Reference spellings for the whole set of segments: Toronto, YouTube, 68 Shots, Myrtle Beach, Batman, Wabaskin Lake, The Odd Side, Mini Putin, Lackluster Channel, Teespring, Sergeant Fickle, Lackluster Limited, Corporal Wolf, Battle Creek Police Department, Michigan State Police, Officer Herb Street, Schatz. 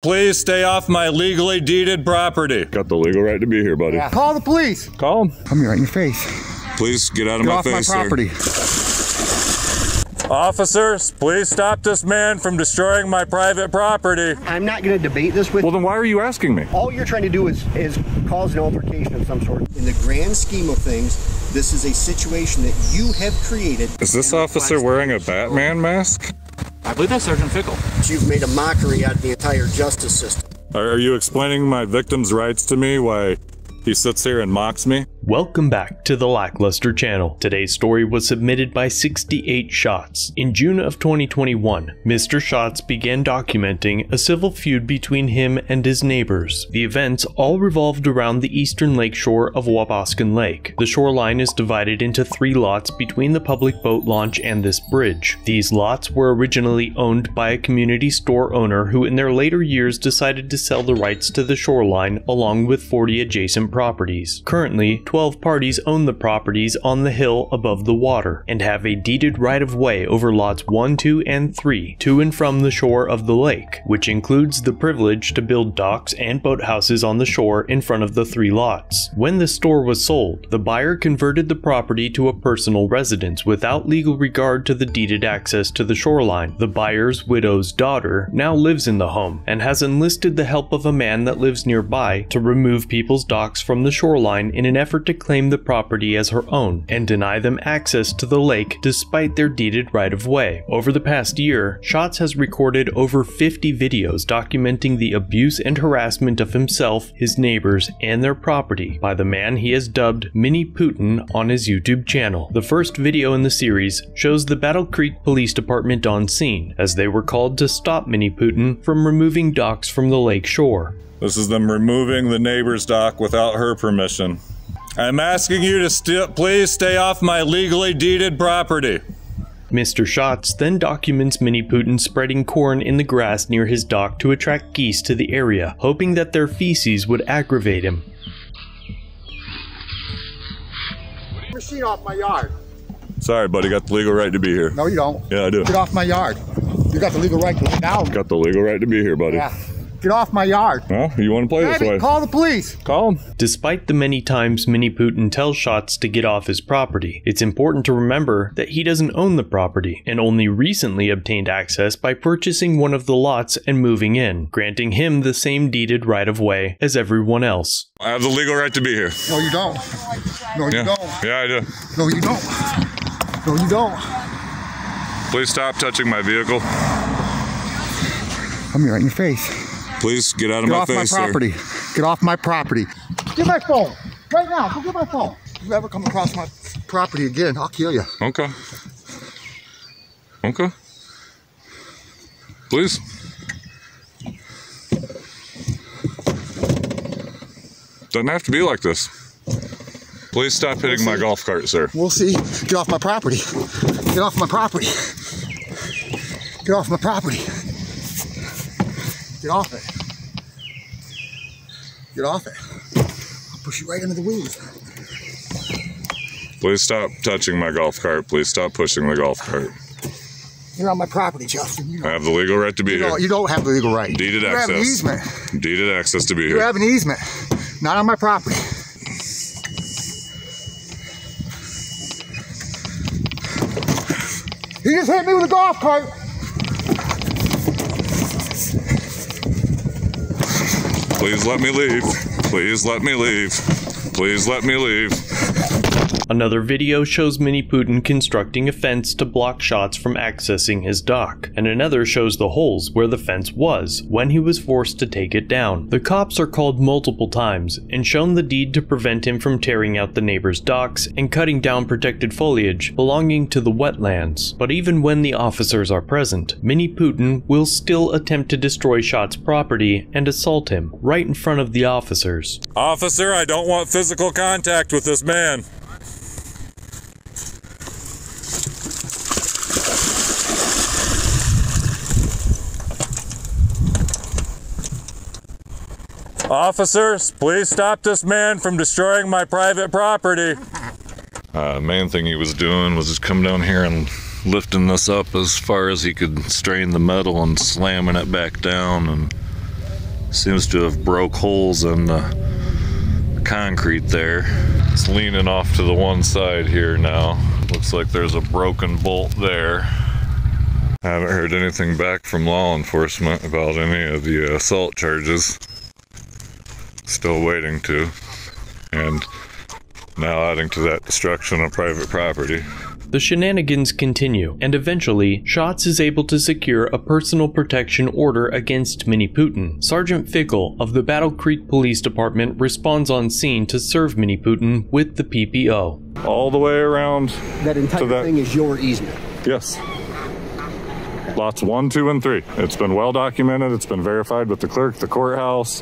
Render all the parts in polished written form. Please stay off my legally deeded property. Got the legal right to be here, buddy. Yeah. Call the police. Call them. I'm right in your face. Please get out of my face, sir. Get off my property. Officers, please stop this man from destroying my private property. I'm not going to debate this with you. Well, then why are you asking me? All you're trying to do is cause an altercation of some sort. In the grand scheme of things, this is a situation that you have created. Is this officer wearing a Batman mask? I believe that's Sergeant Fickle. You've made a mockery out of the entire justice system. Are you explaining my victim's rights to me? Why he sits here and mocks me? Welcome back to the Lackluster Channel. Today's story was submitted by 68 Shots. In June of 2021, Mr. Shots began documenting a civil feud between him and his neighbors. The events all revolved around the eastern lakeshore of Wabaskin Lake. The shoreline is divided into 3 lots between the public boat launch and this bridge. These lots were originally owned by a community store owner who in their later years decided to sell the rights to the shoreline along with 40 adjacent properties. Currently, 12 parties own the properties on the hill above the water and have a deeded right-of-way over lots 1, 2, and 3 to and from the shore of the lake, which includes the privilege to build docks and boathouses on the shore in front of the 3 lots. When the store was sold, the buyer converted the property to a personal residence without legal regard to the deeded access to the shoreline. The buyer's widow's daughter now lives in the home and has enlisted the help of a man that lives nearby to remove people's docks from the shoreline in an effort to claim the property as her own and deny them access to the lake despite their deeded right-of-way. Over the past year, Shots has recorded over 50 videos documenting the abuse and harassment of himself, his neighbors, and their property by the man he has dubbed Mini Putin on his YouTube channel. The first video in the series shows the Battle Creek Police Department on scene, as they were called to stop Mini Putin from removing docks from the lake shore. This is them removing the neighbor's dock without her permission. I'm asking you to please stay off my legally deeded property. Mr. Shots then documents Mini Putin spreading corn in the grass near his dock to attract geese to the area, hoping that their feces would aggravate him. Machine off my yard. Sorry, buddy, got the legal right to be here. No, you don't. Yeah, I do. Get off my yard. You got the legal right to lay down. Got the legal right to be here, buddy. Yeah. Get off my yard. Well, you want to play this way? Call the police. Call him. Despite the many times Mini Putin tells Shots to get off his property, it's important to remember that he doesn't own the property and only recently obtained access by purchasing one of the lots and moving in, granting him the same deeded right-of-way as everyone else. I have the legal right to be here. No, you don't. No, you don't. Yeah, I do. No, you don't. No, you don't. Please stop touching my vehicle. I'm right in your face. Please get out of my face, sir. Get off my property. Get off my property. Get my phone. Right now. Go get my phone. If you ever come across my property again, I'll kill you. Okay. Okay. Please. Doesn't have to be like this. Please stop hitting my golf cart, sir. We'll see. Get off my property. Get off my property. Get off my property. Get off it. Get off it. I'll push you right into the weeds. Please stop touching my golf cart. Please stop pushing the golf cart. You're on my property, Justin. You know, I have the legal right to be here. You don't have the legal right. Deeded access. You have an easement. Deeded access to be here. You have an easement. Not on my property. He just hit me with a golf cart. Please let me leave. Please let me leave. Please let me leave. Another video shows Mini Putin constructing a fence to block Shots from accessing his dock, and another shows the holes where the fence was when he was forced to take it down. The cops are called multiple times and shown the deed to prevent him from tearing out the neighbor's docks and cutting down protected foliage belonging to the wetlands. But even when the officers are present, Mini Putin will still attempt to destroy Shots' property and assault him right in front of the officers. Officer, I don't want physical contact with this man. Officers, please stop this man from destroying my private property. Main thing he was doing was just coming down here and lifting this up as far as he could, strain the metal and slamming it back down, and Seems to have broke holes in the concrete there. It's leaning off to the one side here now. Looks like there's a broken bolt there. I haven't heard anything back from law enforcement about any of the assault charges. Still waiting to. And now adding to that destruction of private property. The shenanigans continue, and eventually, Shots is able to secure a personal protection order against Mini Putin. Sergeant Fickle of the Battle Creek Police Department responds on scene to serve Mini Putin with the PPO. All the way around. That entire thing is your easement? Yes. Lots 1, 2, and 3. It's been well documented, it's been verified with the clerk, the courthouse.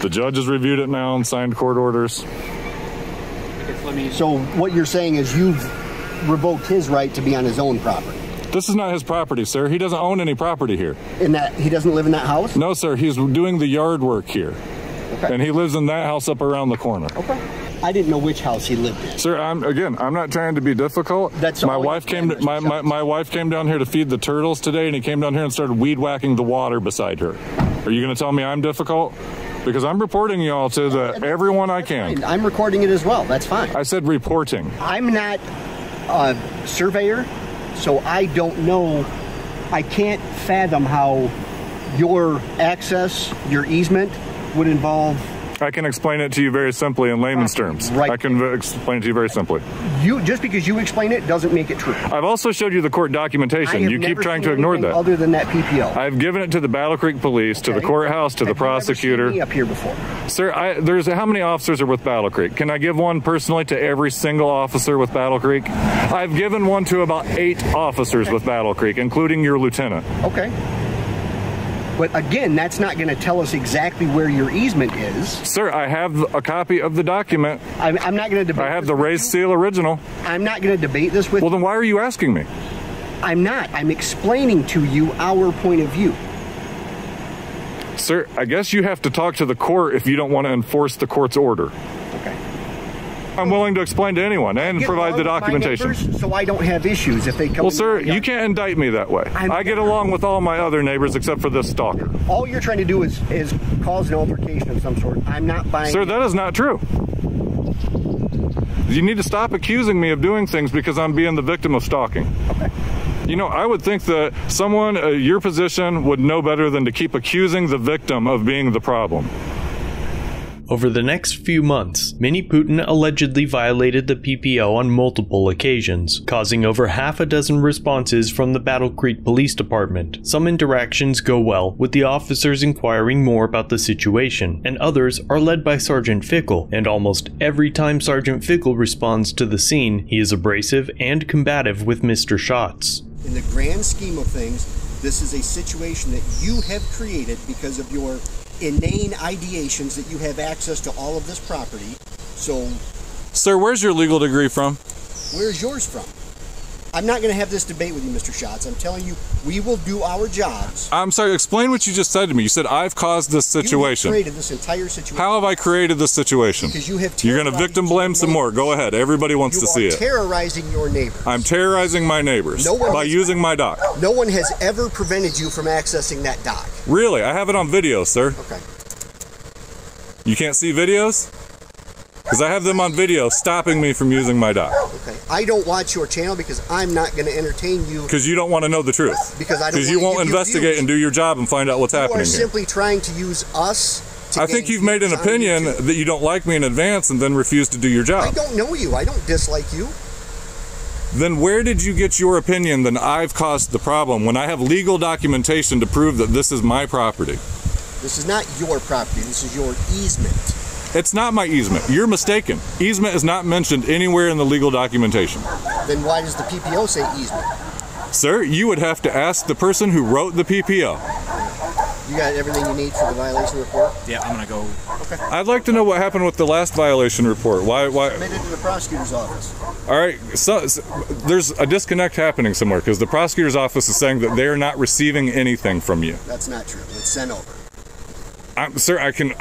The judge has reviewed it now and signed court orders. So what you're saying is you've revoked his right to be on his own property. This is not his property, sir. He doesn't own any property here. In that, he doesn't live in that house? No, sir. He's doing the yard work here. Okay. And he lives in that house up around the corner. Okay. I didn't know which house he lived in. Sir, I'm not trying to be difficult. That's my wife came. My wife came down here to feed the turtles today, and he came down here and started weed whacking the water beside her. Are you going to tell me I'm difficult? Because I'm reporting y'all to everyone I can. Fine. I'm recording it as well. That's fine. I said reporting. I'm not a surveyor, so I don't know. I can't fathom how your access, your easement, would involve. I can explain it to you very simply in layman's terms. Right. I can explain it to you very simply. You just because you explain it doesn't make it true. I've also showed you the court documentation. You keep trying to ignore that. Other than that PPO. I've given it to the Battle Creek Police, to the courthouse, to the prosecutor. You've never seen me up here before. Sir, there's how many officers are with Battle Creek? Can I give one personally to every single officer with Battle Creek? I've given one to about 8 officers with Battle Creek, including your lieutenant. Okay. But again, that's not going to tell us exactly where your easement is. Sir, I have a copy of the document. I'm not going to debate. I have the raised seal original. I'm not going to debate this with you. Well, then why are you asking me? I'm not. I'm explaining to you our point of view. Sir, I guess you have to talk to the court if you don't want to enforce the court's order. Okay. I'm willing to explain to anyone and provide the documentation. So I don't have issues if they come. Well, sir, you can't indict me that way. I get along with all my other neighbors except for this stalker. All you're trying to do is cause an altercation of some sort. I'm not buying. Sir, that is not true. You need to stop accusing me of doing things because I'm being the victim of stalking. Okay. You know, I would think that someone in your position would know better than to keep accusing the victim of being the problem. Over the next few months, Mini Putin allegedly violated the PPO on multiple occasions, causing over half-a-dozen responses from the Battle Creek Police Department. Some interactions go well, with the officers inquiring more about the situation, and others are led by Sergeant Fickle, and almost every time Sergeant Fickle responds to the scene, he is abrasive and combative with Mr. Shots. In the grand scheme of things, this is a situation that you have created because of your inane ideations that you have access to all of this property. So, sir, where's your legal degree from? Where's yours from? I'm not going to have this debate with you, Mr. Shots. I'm telling you, we will do our jobs. I'm sorry, explain what you just said to me. You said, I've caused this situation. You have created this entire situation. How have I created this situation? Because you have terrorized. You're going to victim blame some more. Go ahead. Everybody wants to see it. You are terrorizing your neighbors. I'm terrorizing my neighbors by using my dock. No one has ever prevented you from accessing that dock. Really? I have it on video, sir. Okay. You can't see videos? Because I have them on video stopping me from using my dock. Okay. I don't watch your channel because I'm not going to entertain you. Because you don't want to know the truth. Because I don't. Because you won't investigate and do your job and find out what's happening. You are simply trying to use us to. I think you've made an opinion that you don't like me in advance and then refuse to do your job. I don't know you. I don't dislike you. Then where did you get your opinion that I've caused the problem when I have legal documentation to prove that this is my property? This is not your property. This is your easement. It's not my easement. You're mistaken. Easement is not mentioned anywhere in the legal documentation. Then why does the PPO say easement? Sir, you would have to ask the person who wrote the PPO. You got everything you need for the violation report? Yeah, I'm going to go. Okay. I'd like to know what happened with the last violation report. Why? Submitted to the prosecutor's office. All right. So there's a disconnect happening somewhere because the prosecutor's office is saying that they're not receiving anything from you. That's not true. It's sent over. Sir, I can...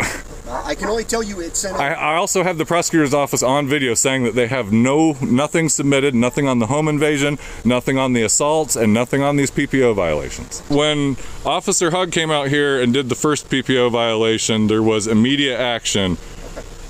I can only tell you it's sent out. I also have the prosecutor's office on video saying that they have nothing submitted, nothing on the home invasion, nothing on the assaults, and nothing on these PPO violations. When Officer Hug came out here and did the first PPO violation, there was immediate action.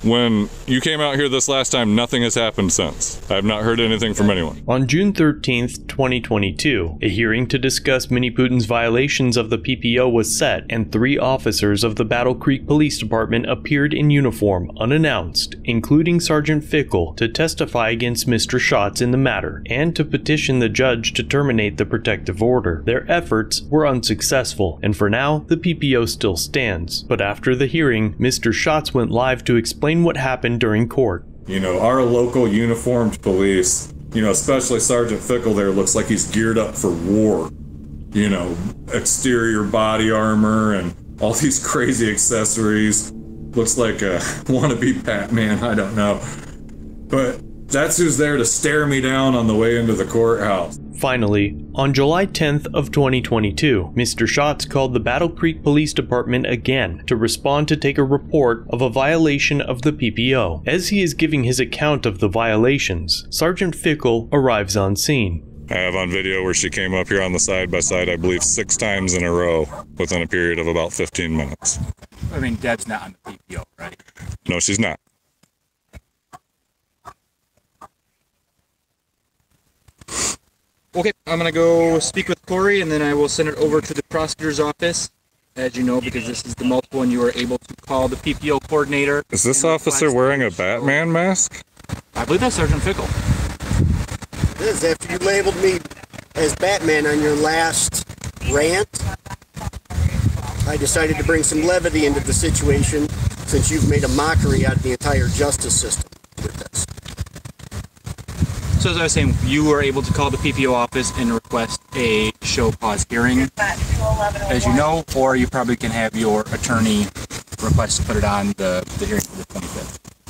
When you came out here this last time, nothing has happened since. I have not heard anything from anyone. On June 13th, 2022, a hearing to discuss Mini Putin's violations of the PPO was set, and 3 officers of the Battle Creek Police Department appeared in uniform, unannounced, including Sergeant Fickle, to testify against Mr. Schatz in the matter, and to petition the judge to terminate the protective order. Their efforts were unsuccessful, and for now, the PPO still stands. But after the hearing, Mr. Schatz went live to explain what happened during court. You know, our local uniformed police, you know, especially Sergeant Fickle there, looks like he's geared up for war. You know, exterior body armor and all these crazy accessories. Looks like a wannabe Batman, I don't know. But that's who's there to stare me down on the way into the courthouse. Finally, on July 10th of 2022, Mr. Schatz called the Battle Creek Police Department again to respond to take a report of a violation of the PPO. As he is giving his account of the violations, Sergeant Fickle arrives on scene. I have on video where she came up here on the side by side, I believe 6 times in a row within a period of about 15 minutes. I mean, Deb's not on the PPO, right? No, she's not. Okay, I'm gonna go speak with Corey, and then I will send it over to the prosecutor's office, as you know, because this is the multiple, and you are able to call the PPO coordinator. Is this officer wearing a Batman mask? I believe that's Sergeant Fickle. This is after you labeled me as Batman on your last rant. I decided to bring some levity into the situation, since you've made a mockery out of the entire justice system with this. So as I was saying, you were able to call the PPO office and request a show cause hearing, as you know, or you probably can have your attorney request to put it on the hearing for the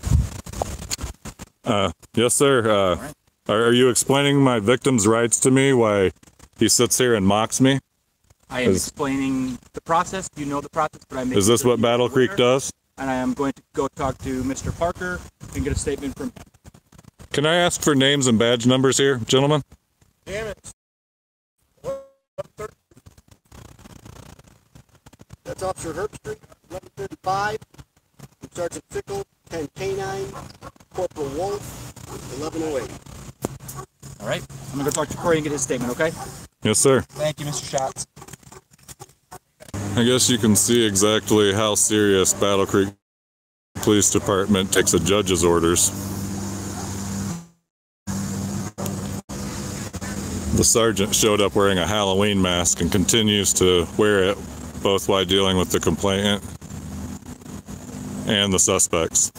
25th. Yes, sir. Right. Are you explaining my victim's rights to me, why he sits here and mocks me? I am explaining the process. You know the process, but I'm... Is this what Battle Creek does? And I am going to go talk to Mr. Parker and get a statement from him. Can I ask for names and badge numbers here, gentlemen? Damn it. That's Officer Herb Street, 1135. Sergeant Fickle, 10K9. Corporal Wolf, 1108. All right. I'm going to go talk to Corey and get his statement, okay? Yes, sir. Thank you, Mr. Schatz. I guess you can see exactly how serious Battle Creek Police Department takes a judge's orders. The sergeant showed up wearing a Halloween mask and continues to wear it, both while dealing with the complainant and the suspects.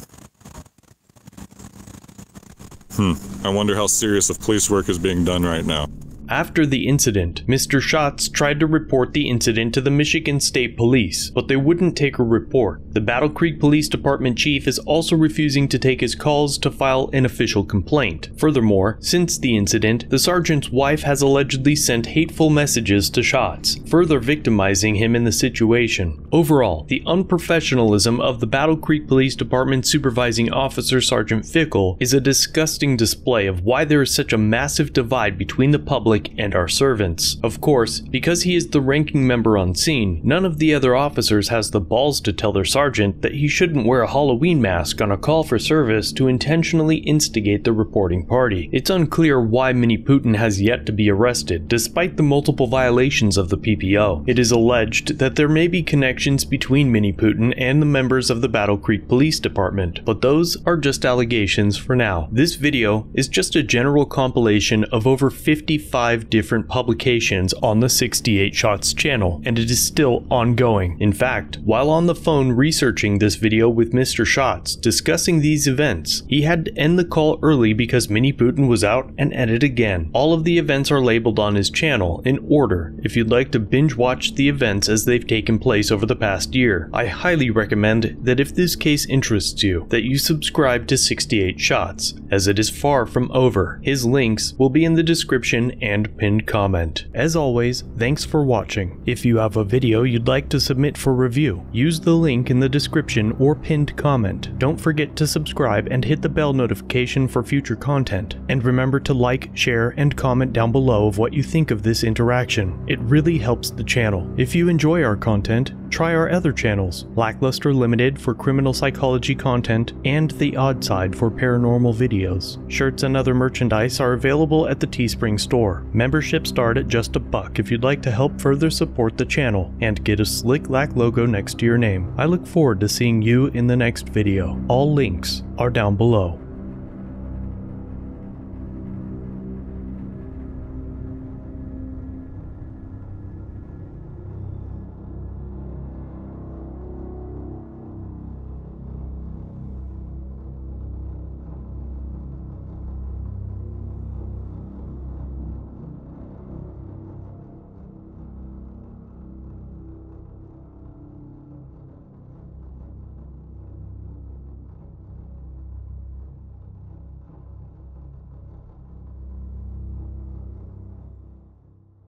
I wonder how serious of police work is being done right now. After the incident, Mr. Schatz tried to report the incident to the Michigan State Police, but they wouldn't take a report. The Battle Creek Police Department chief is also refusing to take his calls to file an official complaint. Furthermore, since the incident, the sergeant's wife has allegedly sent hateful messages to Schatz, further victimizing him in the situation. Overall, the unprofessionalism of the Battle Creek Police Department supervising officer Sergeant Fickle is a disgusting display of why there is such a massive divide between the public and our servants. Of course, because he is the ranking member on scene, none of the other officers has the balls to tell their sergeant that he shouldn't wear a Halloween mask on a call for service to intentionally instigate the reporting party. It's unclear why Mini Putin has yet to be arrested, despite the multiple violations of the PPO. It is alleged that there may be connections between Mini Putin and the members of the Battle Creek Police Department, but those are just allegations for now. This video is just a general compilation of over 55 different publications on the 68 Shots channel, and it is still ongoing. In fact, while on the phone researching this video with Mr. Schatz discussing these events, he had to end the call early because Mini Putin was out and at it again. All of the events are labeled on his channel in order if you'd like to binge watch the events as they've taken place over the past year. I highly recommend that if this case interests you, that you subscribe to 68 Shots, as it is far from over. His links will be in the description and and pinned comment. As always, thanks for watching. If you have a video you'd like to submit for review, use the link in the description or pinned comment. Don't forget to subscribe and hit the bell notification for future content. And remember to like, share, and comment down below of what you think of this interaction. It really helps the channel. If you enjoy our content, try our other channels, Lackluster Limited for criminal psychology content and The Odd Side for paranormal videos. Shirts and other merchandise are available at the Teespring store. Memberships start at just $1 if you'd like to help further support the channel and get a slick Lack logo next to your name. I look forward to seeing you in the next video. All links are down below.